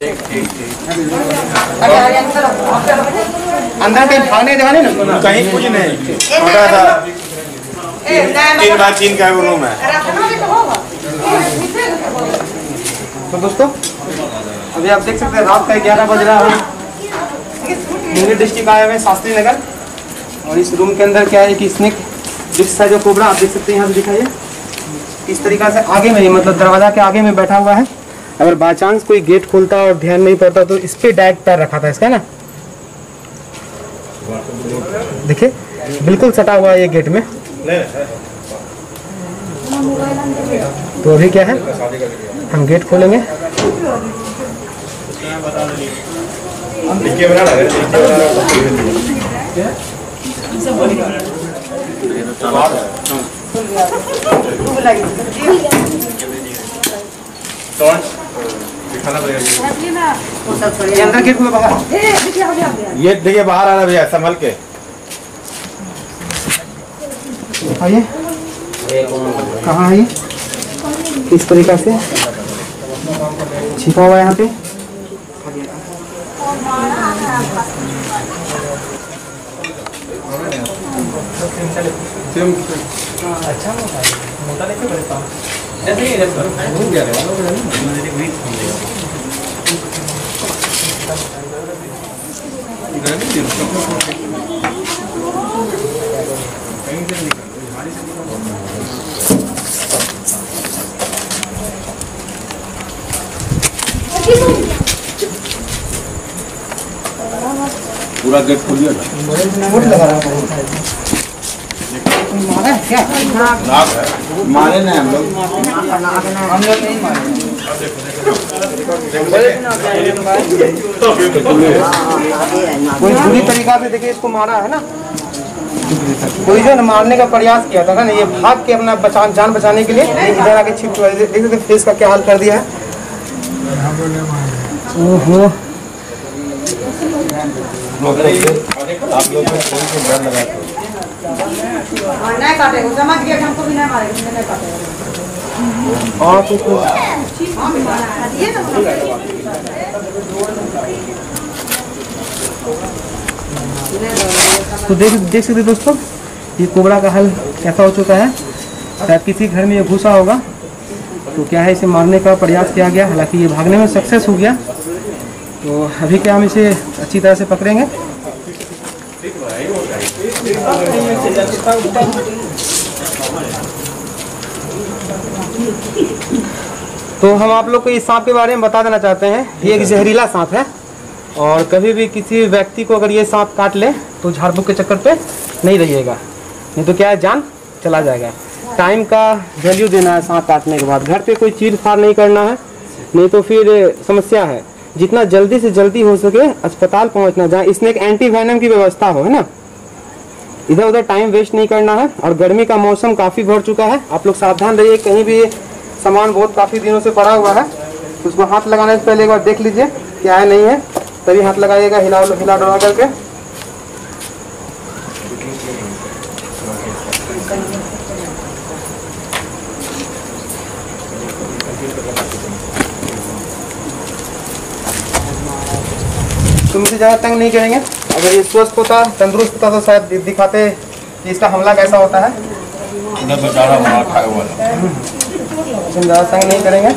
अंदर कहीं खाने जाने ना कहीं कुछ नहीं छोटा था। 3 बार 3 का रूम है। तो दोस्तों अभी आप देख सकते हैं रात का 11 बज रहा है। मुंगेर डिस्ट्रिक्ट आए हुए शास्त्रीनगर और इस रूम के अंदर क्या है कि स्नेक जिसका जो कोबरा आप देख सकते हैं यहाँ से दिखाइए इस तरीका से आगे में मतलब दरवाजा के आगे में बैठा हुआ है। अगर बाय चांस कोई गेट खोलता और ध्यान नहीं पड़ता तो इस पे डायरेक्ट पैर रखा था इसका ना। देखिए बिल्कुल सटा हुआ है ये गेट में। तो अभी क्या है हम गेट खोलेंगे। अंदर गेट में बाहर ये देखिए बाहर आना भैया संभल के आइए। कहाँ है ये इस तरीका से छिपा हुआ है यहाँ पे। अच्छा मोटा लेके पूरा गेट खोल दिया लगा रहा है। मारा है क्या? मारे ना हम लोग नहीं मारे। कोई बुरी तरीका से देखिए इसको मारा है ना। कोई जो मारने का प्रयास किया था ना ये भाग के अपना जान बचाने के लिए इधर आके छिप हुआ। देख सकते फेस का क्या हाल कर दिया है। ओहो आप लोग नहीं काटेगा समझ गया हमको भी नहीं मारेगा नहीं काटेगा। और तो देख सकते दोस्तों ये कोबरा का हल कैसा हो चुका है। शायद किसी घर में ये घुसा होगा तो क्या है इसे मारने का प्रयास किया गया। हालांकि ये भागने में सक्सेस हो गया। तो अभी क्या हम इसे अच्छी तरह से पकड़ेंगे। तो हम आप लोग को इस सांप के बारे में बता देना चाहते हैं। ये एक जहरीला सांप है और कभी भी किसी व्यक्ति को अगर ये सांप काट ले तो झाड़ फूक के चक्कर पे नहीं रहिएगा नहीं तो क्या है जान चला जाएगा। टाइम का वैल्यू देना है सांप काटने के बाद। घर पे कोई चीर फाड़ नहीं करना है नहीं तो फिर समस्या है। जितना जल्दी से जल्दी हो सके अस्पताल पहुंचना जहाँ इसमें एक एंटी वैनम की व्यवस्था हो है ना। इधर उधर टाइम वेस्ट नहीं करना है। और गर्मी का मौसम काफ़ी बढ़ चुका है आप लोग सावधान रहिए। कहीं भी सामान बहुत काफ़ी दिनों से पड़ा हुआ है तो उसको हाथ लगाने से पहले एक बार देख लीजिए क्या है नहीं है तभी हाथ लगाइएगा हिला डुला करके। तुम इसे ज़्यादा तंग नहीं करेंगे। अगर ये स्वस्थ होता तंदुरुस्त होता तो शायद दिखाते कि इसका हमला कैसा होता है। तुम ज़्यादा तंग नहीं करेंगे।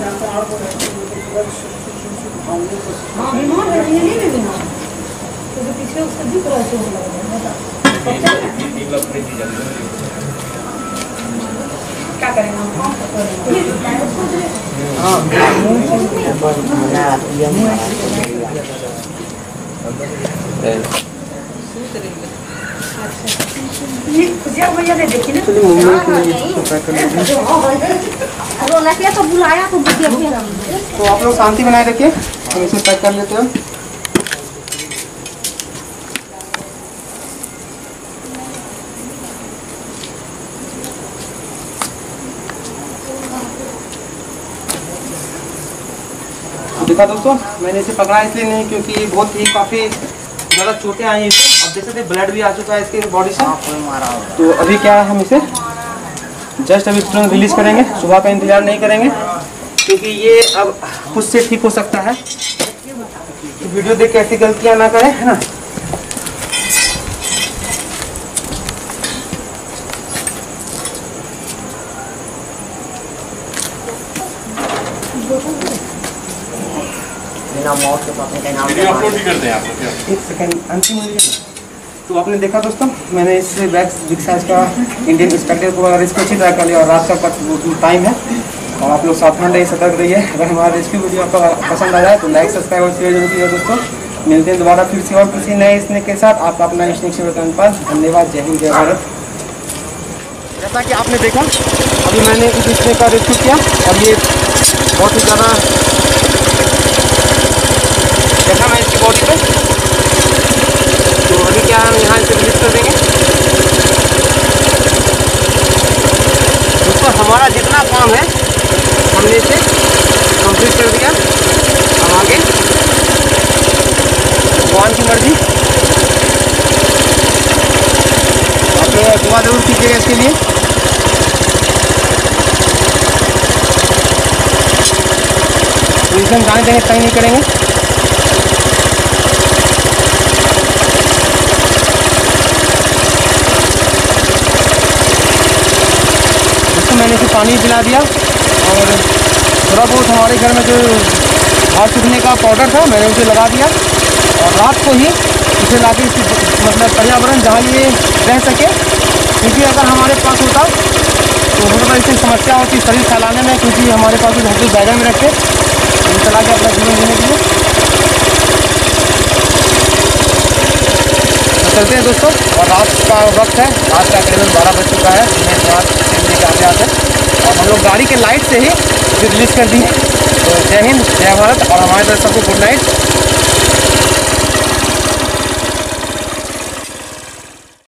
तो बुलाया तो आप लोग शांति बनाए रखिए हम इसे पैक कर लेते हैं। देखा दोस्तों मैंने इसे पकड़ा इसलिए नहीं क्योंकि बहुत ही काफ़ी ज़्यादा चोटें आई हैं इसे। अब देख सकते ब्लड भी आ चुका है इसके बॉडी से। तो अभी क्या हम इसे जस्ट अभी तुरंत रिलीज़ करेंगे। सुबह का इंतजार नहीं करेंगे क्योंकि ये अब खुद से ठीक हो सकता है। तो वीडियो देख के ऐसी गलतियां ना करें, है ना। अपलोड भी करते हैं आप लोग। एक सेकंड, अंतिम तो आपने देखा दोस्तों, मैंने इस वैक्स बिग साइज का इंडियन स्ट्रक्चर को अगर इसको अच्छी तरह कर लिया और रात का टाइम है और आप लोग सावधान रहिए, सतर्क रहिए। अगर हमारा रेसिपी वीडियो आपको पसंद आ जाए तो लाइक सब्सक्राइब और शेयर जरूर कीजिए दोस्तों। मिलते हैं दोबारा फिर से और किसी नए स्नैक के साथ। आपका अपना स्नैक से बताने पास धन्यवाद। जय हिंद, जय भारत। जैसा कि आपने देखा अभी मैंने इस स्नैक का रेसिपी किया और ये बहुत ही ज़्यादा देखा मैं इसकी बॉडी पर। तो अभी क्या हम यहाँ इसे रिलीज कर देंगे दोस्तों। हमारा जितना काम है हमने इसे कंप्लीट कर दिया। हम आगे भगवान की मर्जी। आप लोग दुआ जरूर कीजिएगा इसके लिए। रीजन जाने देंगे, तंग नहीं करेंगे। मैंने इसे पानी पिला दिया और थोड़ा बहुत हमारे घर में जो हाथ सूखने का पाउडर था मैंने उसे लगा दिया और रात को ही इसे ला के मतलब पर्यावरण जहाँ ये रह सके, क्योंकि अगर हमारे पास होता तो मतलब इससे समस्या होती शरीर फैलाने में, क्योंकि हमारे पास घर को दायरे में रखे चला के अपना जीवन जीने के लिए। चलते हैं दोस्तों, और रात का वक्त है, रात का करीबन 12 बज चुका है। मैं रात आते आते और हम लोग गाड़ी के लाइट से ही रिलीज कर दी है। तो जय हिंद, जय भारत और हमारे तरफ सबको गुड नाइट।